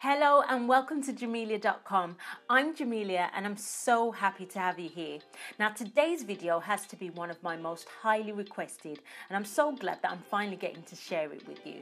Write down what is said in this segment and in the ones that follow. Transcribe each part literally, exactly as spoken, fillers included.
Hello and welcome to Jamelia dot com. I'm Jamelia and I'm so happy to have you here. Now today's video has to be one of my most highly requested and I'm so glad that I'm finally getting to share it with you.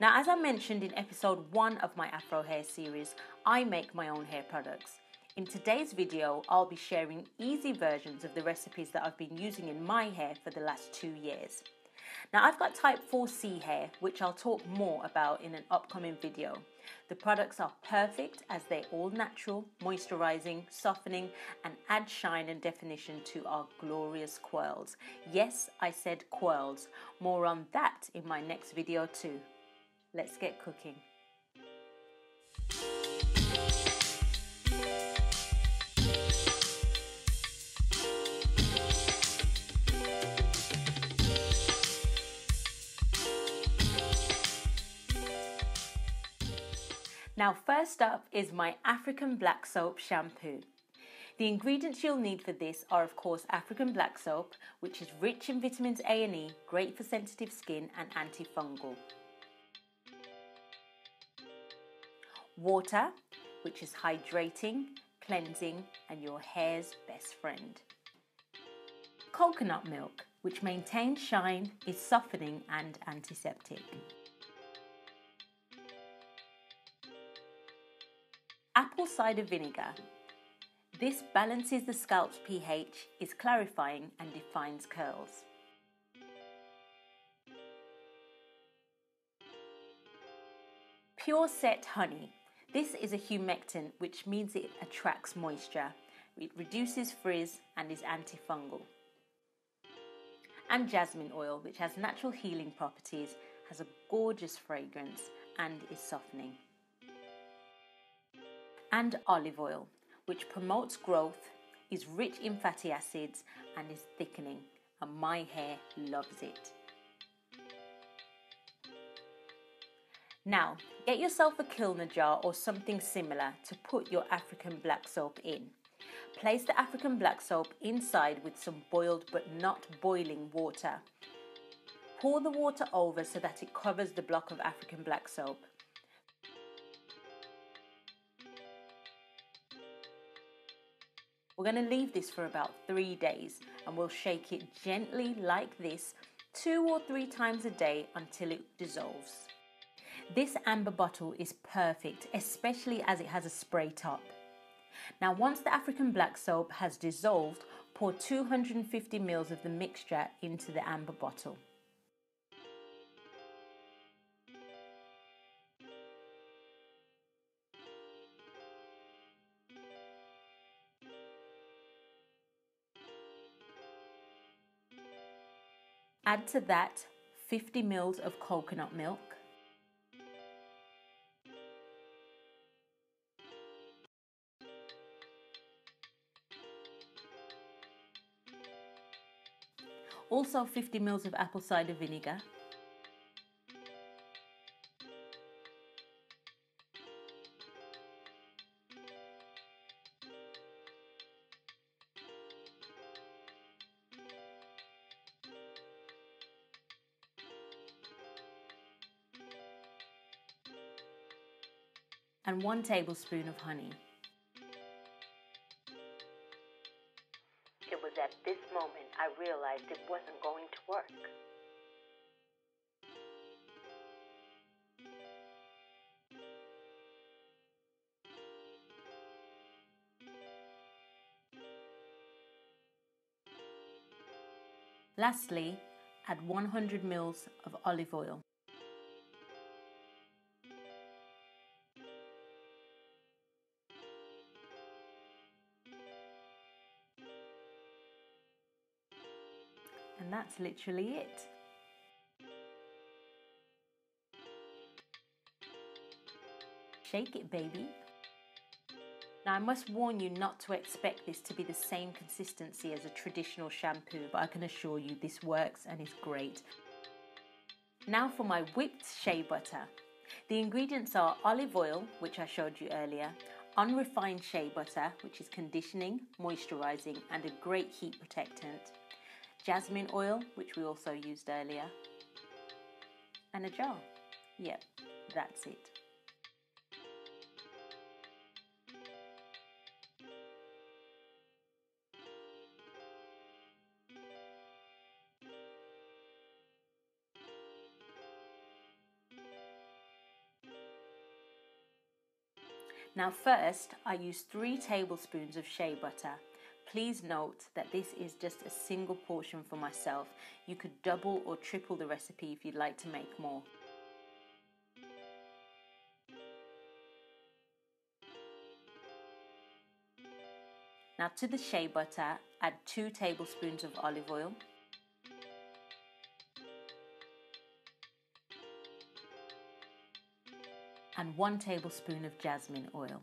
Now as I mentioned in episode one of my Afro hair series, I make my own hair products. In today's video, I'll be sharing easy versions of the recipes that I've been using in my hair for the last two years. Now I've got type four C hair, which I'll talk more about in an upcoming video. The products are perfect as they're all natural, moisturising, softening and add shine and definition to our glorious coils. Yes, I said coils. More on that in my next video too. Let's get cooking. Now first up is my African Black Soap shampoo. The ingredients you'll need for this are of course African Black Soap, which is rich in vitamins A and E, great for sensitive skin and antifungal. Water, which is hydrating, cleansing and your hair's best friend. Coconut milk, which maintains shine, is softening and antiseptic. Apple cider vinegar. This balances the scalp's pH, is clarifying and defines curls. Pure Set honey. This is a humectant, which means it attracts moisture. It reduces frizz and is antifungal. And jasmine oil, which has natural healing properties, has a gorgeous fragrance and is softening. And olive oil, which promotes growth, is rich in fatty acids and is thickening, and my hair loves it. Now, get yourself a Kilner jar or something similar to put your African Black Soap in. Place the African Black Soap inside with some boiled but not boiling water. Pour the water over so that it covers the block of African Black Soap. We're going to leave this for about three days and we'll shake it gently like this two or three times a day until it dissolves. This amber bottle is perfect, especially as it has a spray top. Now once the African Black Soap has dissolved, pour two hundred fifty milliliters of the mixture into the amber bottle. Add to that fifty milliliters of coconut milk, also fifty milliliters of apple cider vinegar, and one tablespoon of honey. It was at this moment I realized it wasn't going to work. Lastly, add one hundred milliliters of olive oil. And that's literally it. Shake it, baby. Now I must warn you not to expect this to be the same consistency as a traditional shampoo, but I can assure you this works and is great. Now for my whipped shea butter. The ingredients are olive oil, which I showed you earlier, unrefined shea butter, which is conditioning, moisturising and a great heat protectant, jasmine oil, which we also used earlier, and a jar. Yep, that's it. Now first, I used three tablespoons of shea butter. Please note that this is just a single portion for myself. You could double or triple the recipe if you'd like to make more. Now to the shea butter, add two tablespoons of olive oil, and one tablespoon of jasmine oil.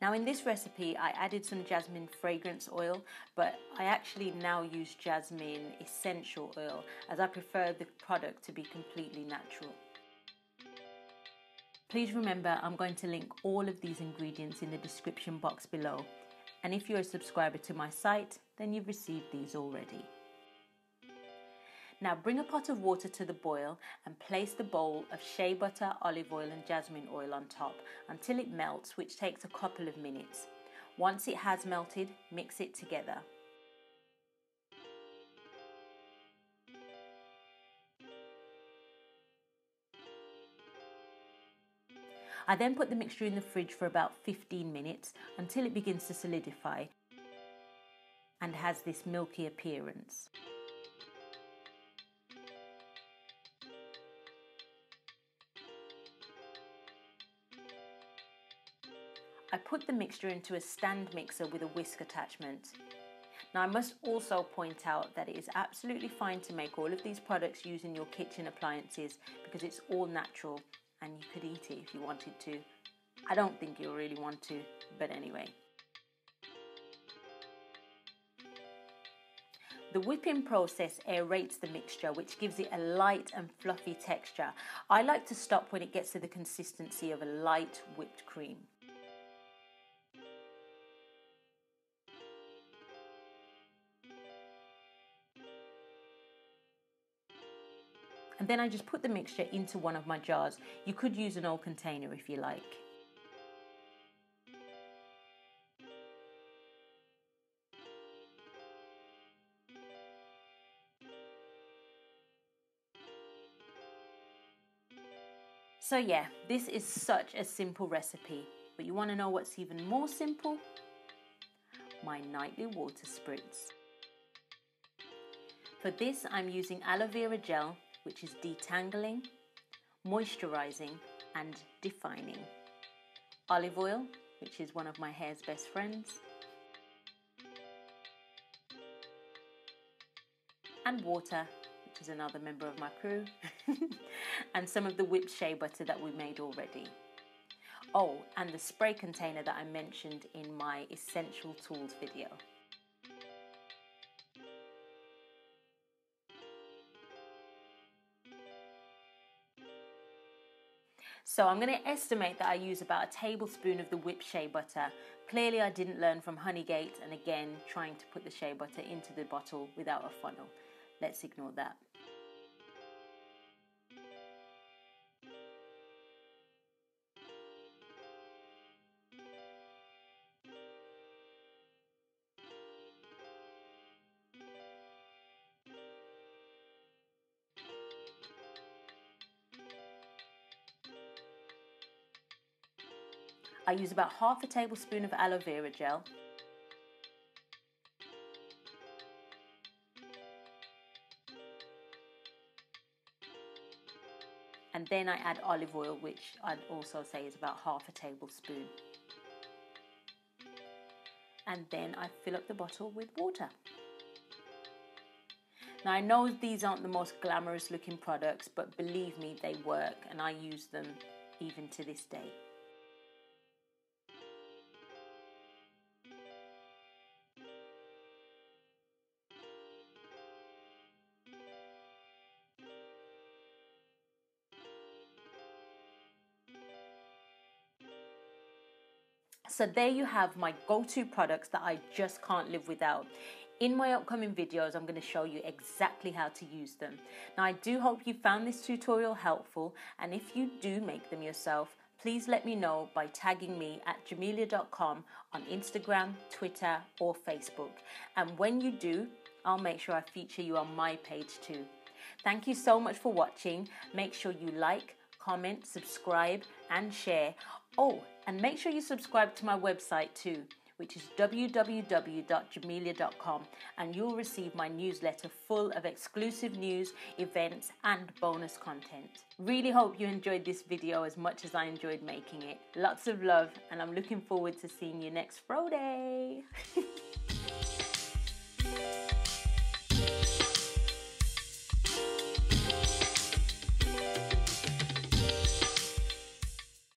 Now in this recipe I added some jasmine fragrance oil, but I actually now use jasmine essential oil as I prefer the product to be completely natural. Please remember I'm going to link all of these ingredients in the description box below, and if you're a subscriber to my site then you've received these already. Now bring a pot of water to the boil and place the bowl of shea butter, olive oil and jasmine oil on top until it melts, which takes a couple of minutes. Once it has melted, mix it together. I then put the mixture in the fridge for about fifteen minutes until it begins to solidify and has this milky appearance. I put the mixture into a stand mixer with a whisk attachment. Now I must also point out that it is absolutely fine to make all of these products using your kitchen appliances because it's all natural and you could eat it if you wanted to. I don't think you'll really want to, but anyway. The whipping process aerates the mixture, which gives it a light and fluffy texture. I like to stop when it gets to the consistency of a light whipped cream. And then I just put the mixture into one of my jars. You could use an old container if you like. So yeah, this is such a simple recipe, but you want to know what's even more simple? My nightly water spritz. For this, I'm using aloe vera gel, which is detangling, moisturizing and defining. Olive oil, which is one of my hair's best friends. And water, which is another member of my crew. And some of the whipped shea butter that we made already. Oh, and the spray container that I mentioned in my essential tools video. So I'm going to estimate that I use about a tablespoon of the whipped shea butter. Clearly I didn't learn from Honeygate and again trying to put the shea butter into the bottle without a funnel. Let's ignore that. I use about half a tablespoon of aloe vera gel, and then I add olive oil, which I'd also say is about half a tablespoon, and then I fill up the bottle with water. Now I know these aren't the most glamorous looking products, but believe me, they work and I use them even to this day. So there you have my go-to products that I just can't live without. In my upcoming videos, I'm going to show you exactly how to use them. Now, I do hope you found this tutorial helpful, and if you do make them yourself, please let me know by tagging me at Jamelia dot com on Instagram, Twitter, or Facebook. And when you do, I'll make sure I feature you on my page too. Thank you so much for watching. Make sure you like, comment, subscribe, and share. Oh, and make sure you subscribe to my website too, which is w w w dot jamelia dot com, and you'll receive my newsletter full of exclusive news, events, and bonus content. Really hope you enjoyed this video as much as I enjoyed making it. Lots of love, and I'm looking forward to seeing you next Friday.